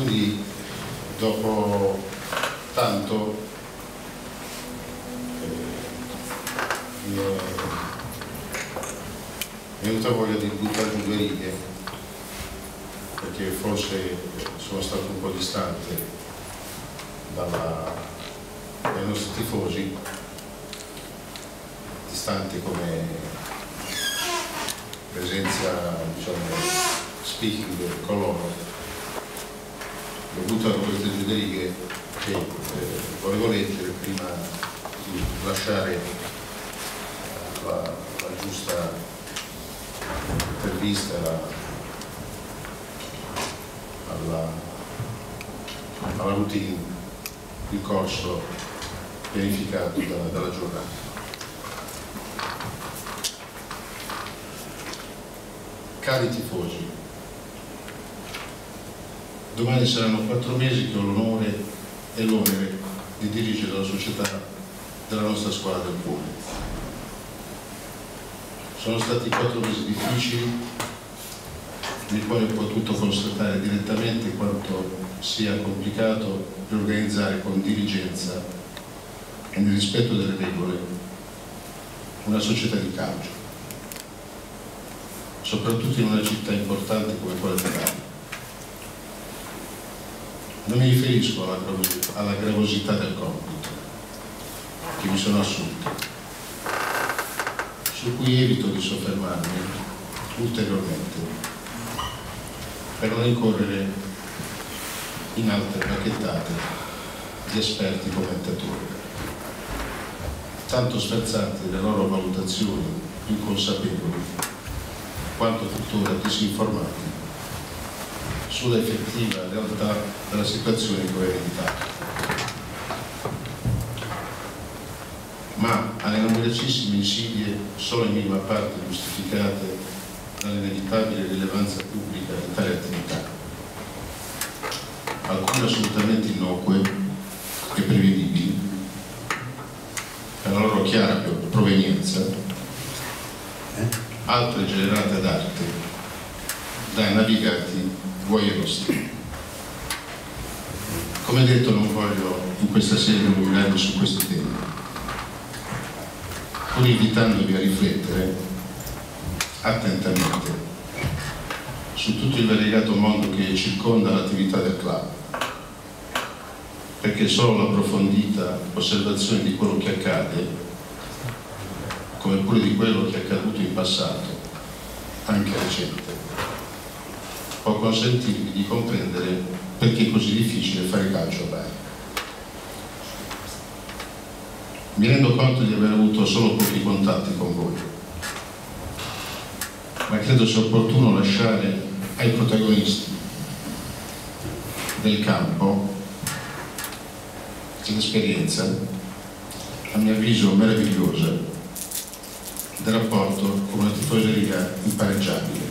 Quindi dopo tanto mi è venuta voglia di buttare giù due righe, perché forse sono stato un po' distante dai nostri tifosi, distante come presenza, diciamo, speaking del colloquio. Ho buttato queste due righe che volevo leggere prima di lasciare la giusta intervista alla routine, il corso pianificato dalla giornata. Cari tifosi, domani saranno 4 mesi che ho l'onore e l'onere di dirigere la società della nostra squadra del Puglia. Sono stati 4 mesi difficili, nei quali ho potuto constatare direttamente quanto sia complicato riorganizzare con diligenza e nel rispetto delle regole una società di calcio, soprattutto in una città importante come quella d'Italia. Non mi riferisco alla gravosità del compito che mi sono assunto, su cui evito di soffermarmi ulteriormente per non incorrere in altre bacchettate di esperti commentatori, tanto sferzanti delle loro valutazioni inconsapevoli quanto tuttora disinformati sulla effettiva realtà della situazione che ho ereditato. Ma alle numerosissime insidie, solo in minima parte giustificate dall'inevitabile rilevanza pubblica di tale attività, alcune assolutamente innocue e prevedibili, per la loro chiara provenienza, altre generate ad arte dai navigati voyeuristi. Come detto, non voglio in questa sede illuminarmi su questo tema, pur invitandovi a riflettere attentamente su tutto il variegato mondo che circonda l'attività del club, perché solo l'approfondita osservazione di quello che accade, come pure di quello che è accaduto in passato, anche recente, può consentirvi di comprendere perché è così difficile fare calcio a Bari. Mi rendo conto di aver avuto solo pochi contatti con voi, ma credo sia opportuno lasciare ai protagonisti del campo l'esperienza, a mio avviso meravigliosa, del rapporto con una tifoseria impareggiabile,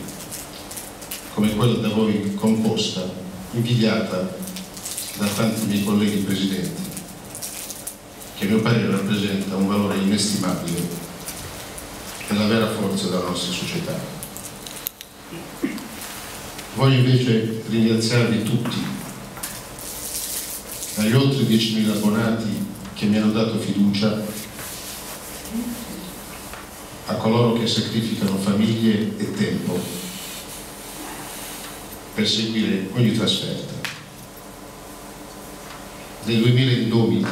come quella da voi composta, invidiata da tanti miei colleghi presidenti, che a mio parere rappresenta un valore inestimabile e la vera forza della nostra società. Voglio invece ringraziarvi tutti, dagli oltre 10.000 abbonati che mi hanno dato fiducia, a coloro che sacrificano famiglie e tempo per seguire ogni trasferta, dei 2000 indomiti,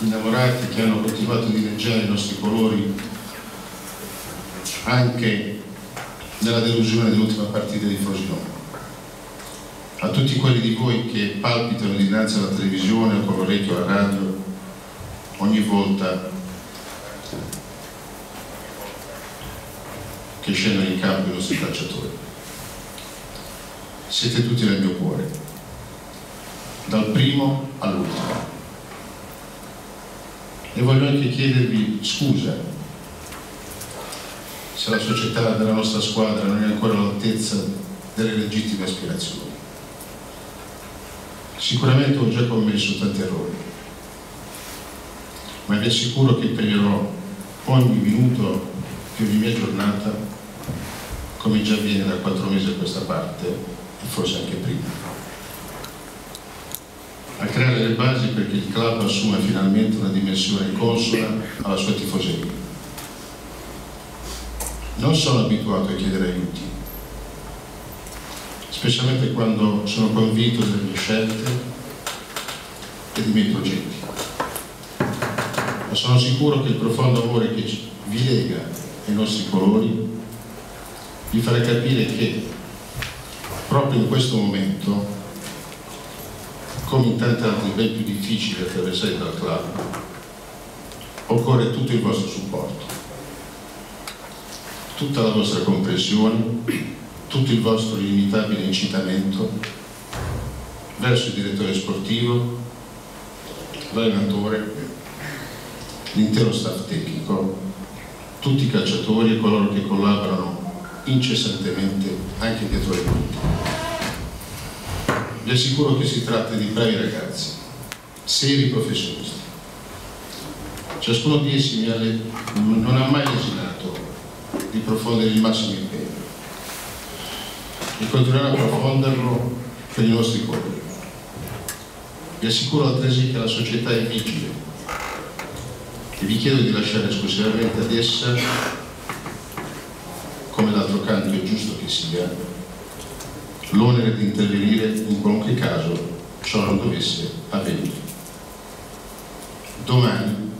innamorati che hanno continuato a dileggiare i nostri colori anche nella delusione dell'ultima partita di Frosinone, a tutti quelli di voi che palpitano dinanzi alla televisione o con l'orecchio alla radio ogni volta che scendono in campo i nostri calciatori. Siete tutti nel mio cuore, dal primo all'ultimo. E voglio anche chiedervi scusa se la società della nostra squadra non è ancora all'altezza delle legittime aspirazioni. Sicuramente ho già commesso tanti errori, ma vi assicuro che impegnerò ogni minuto di ogni mia giornata, come già avviene da 4 mesi a questa parte, forse anche prima, le basi perché il club assuma finalmente una dimensione consona alla sua tifoseria. Non sono abituato a chiedere aiuti, specialmente quando sono convinto delle mie scelte e dei miei progetti. Ma sono sicuro che il profondo amore che vi lega ai nostri colori vi farà capire che proprio in questo momento, come in tanti altri ben più difficili attraversati dal club, occorre tutto il vostro supporto, tutta la vostra comprensione, tutto il vostro illimitabile incitamento verso il direttore sportivo, l'allenatore, l'intero staff tecnico, tutti i calciatori e coloro che collaborano incessantemente anche dietro le quinte. Vi assicuro che si tratta di bravi ragazzi, seri professionisti. Ciascuno di essi non ha mai esitato di profondere il massimo impegno e continuerà a profonderlo per i nostri colori. Vi assicuro altresì che la società è vigile e vi chiedo di lasciare esclusivamente ad essa, come d'altro canto è giusto che sia, l'onere di intervenire in qualunque caso ciò non dovesse avvenire. Domani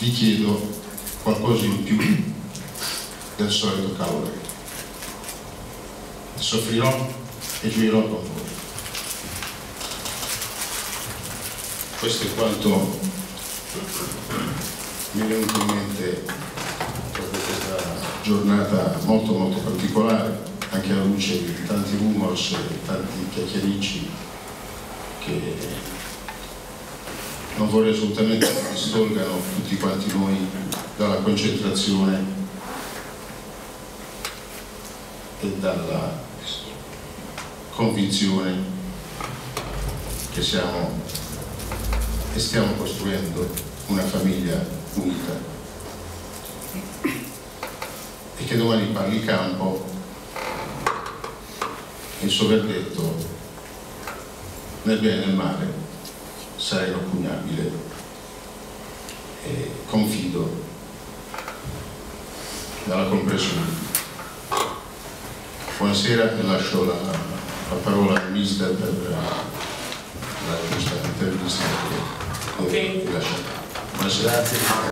vi chiedo qualcosa in più del solito calore. Soffrirò e gioirò con voi. Questo è quanto mi è venuto in mente giornata molto molto particolare, anche alla luce di tanti rumors e tanti chiacchiericci che non vorrei assolutamente che distolgano tutti quanti noi dalla concentrazione e dalla convinzione che siamo e stiamo costruendo una famiglia unita. E che domani parli campo e il suo verdetto nel bene e nel male sarà inoppugnabile e confido nella comprensione. Buonasera e lascio la parola al mister per la giusta intervista. Buonasera.